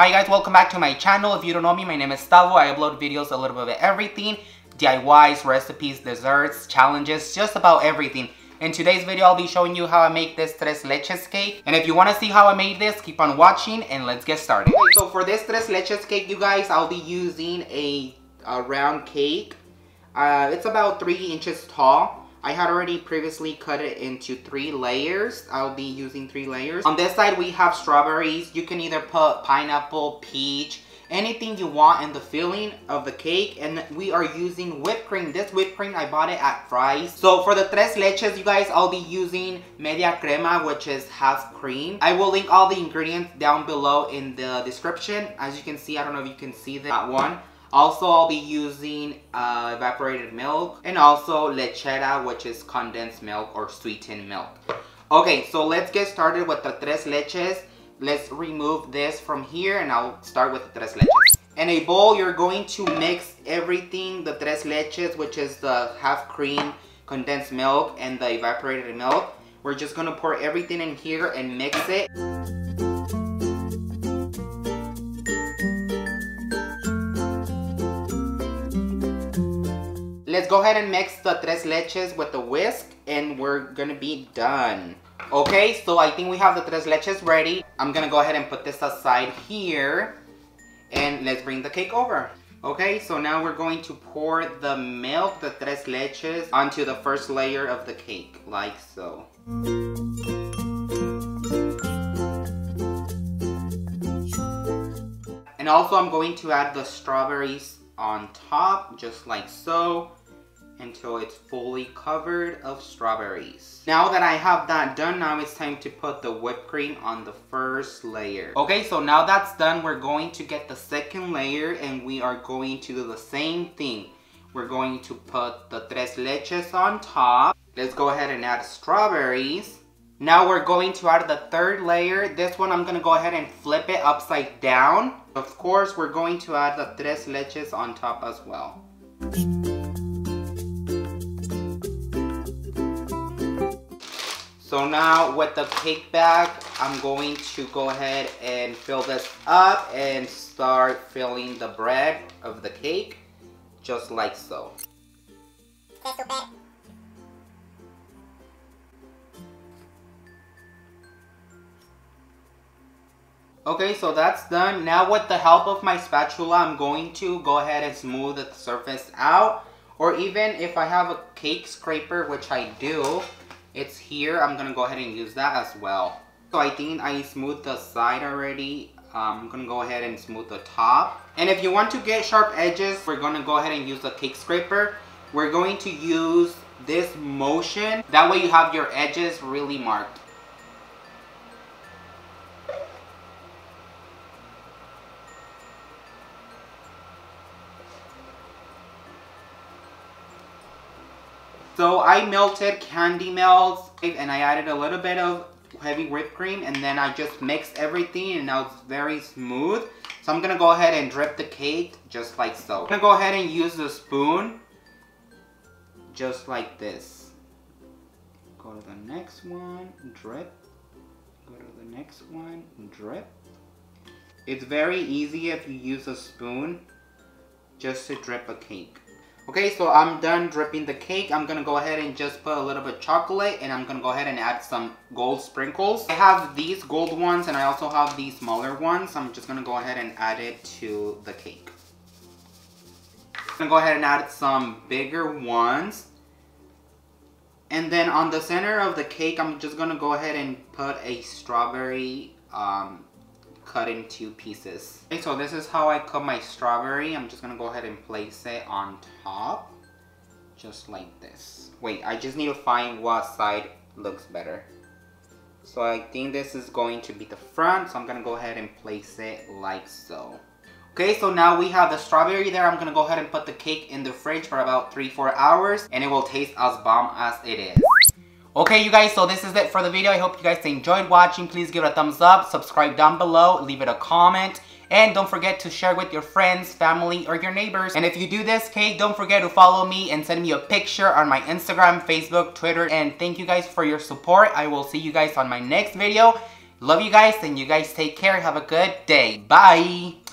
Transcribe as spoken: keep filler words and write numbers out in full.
Hi guys, welcome back to my channel. If you don't know me, my name is Tavo. I upload videos a little bit of everything. D I Ys, recipes, desserts, challenges, just about everything. In today's video, I'll be showing you how I make this Tres Leches cake. And if you want to see how I made this, keep on watching and let's get started. Okay, so for this Tres Leches cake, you guys, I'll be using a, a round cake. Uh, it's about three inches tall. I had already previously cut it into three layers. I'll be using three layers. On this side, we have strawberries. You can either put pineapple, peach, anything you want in the filling of the cake. And we are using whipped cream. This whipped cream, I bought it at Fry's. So for the Tres Leches, you guys, I'll be using media crema, which is half cream. I will link all the ingredients down below in the description. As you can see, I don't know if you can see that one. Also, I'll be using uh, evaporated milk and also lechera, which is condensed milk or sweetened milk. Okay, so let's get started with the Tres Leches. Let's remove this from here and I'll start with the Tres Leches. In a bowl, you're going to mix everything, the Tres Leches, which is the half cream, condensed milk, and the evaporated milk. We're just gonna pour everything in here and mix it. Let's go ahead and mix the Tres Leches with the whisk and we're gonna be done. Okay, so I think we have the Tres Leches ready. I'm gonna go ahead and put this aside here and let's bring the cake over. Okay, so now we're going to pour the milk, the Tres Leches, onto the first layer of the cake, like so. And also I'm going to add the strawberries on top, just like so, until it's fully covered of strawberries. Now that I have that done, now it's time to put the whipped cream on the first layer. Okay, so now that's done, we're going to get the second layer and we are going to do the same thing. We're going to put the Tres Leches on top. Let's go ahead and add strawberries. Now we're going to add the third layer. This one I'm gonna go ahead and flip it upside down. Of course, we're going to add the Tres Leches on top as well. So now with the cake bag, I'm going to go ahead and fill this up and start filling the bread of the cake, just like so. Okay, so that's done. Now with the help of my spatula, I'm going to go ahead and smooth the surface out. Or even if I have a cake scraper, which I do, it's here. I'm gonna go ahead and use that as well. So I think I smoothed the side already. Um, I'm gonna go ahead and smooth the top. And if you want to get sharp edges, we're gonna go ahead and use the cake scraper. We're going to use this motion. That way you have your edges really marked. So I melted candy melts and I added a little bit of heavy whipped cream and then I just mixed everything and now it's very smooth. So I'm gonna go ahead and drip the cake just like so. I'm gonna go ahead and use the spoon just like this. Go to the next one, drip. Go to the next one, drip. It's very easy if you use a spoon just to drip a cake. Okay, so I'm done dripping the cake. I'm gonna go ahead and just put a little bit of chocolate and I'm gonna go ahead and add some gold sprinkles. I have these gold ones and I also have these smaller ones. I'm just gonna go ahead and add it to the cake. I'm gonna go ahead and add some bigger ones. And then on the center of the cake, I'm just gonna go ahead and put a strawberry um, cut in two pieces. Okay, so this is how I cut my strawberry. I'm just gonna go ahead and place it on top, just like this. Wait, I just need to find what side looks better. So I think this is going to be the front, so I'm gonna go ahead and place it like so. Okay, so now we have the strawberry there. I'm gonna go ahead and put the cake in the fridge for about three, four hours, and it will taste as bomb as it is. Okay, you guys, so this is it for the video. I hope you guys enjoyed watching. Please give it a thumbs up, subscribe down below, leave it a comment, and don't forget to share with your friends, family, or your neighbors. And if you do this cake, don't forget to follow me and send me a picture on my Instagram, Facebook, Twitter. And thank you guys for your support. I will see you guys on my next video. Love you guys, and you guys take care. Have a good day. Bye.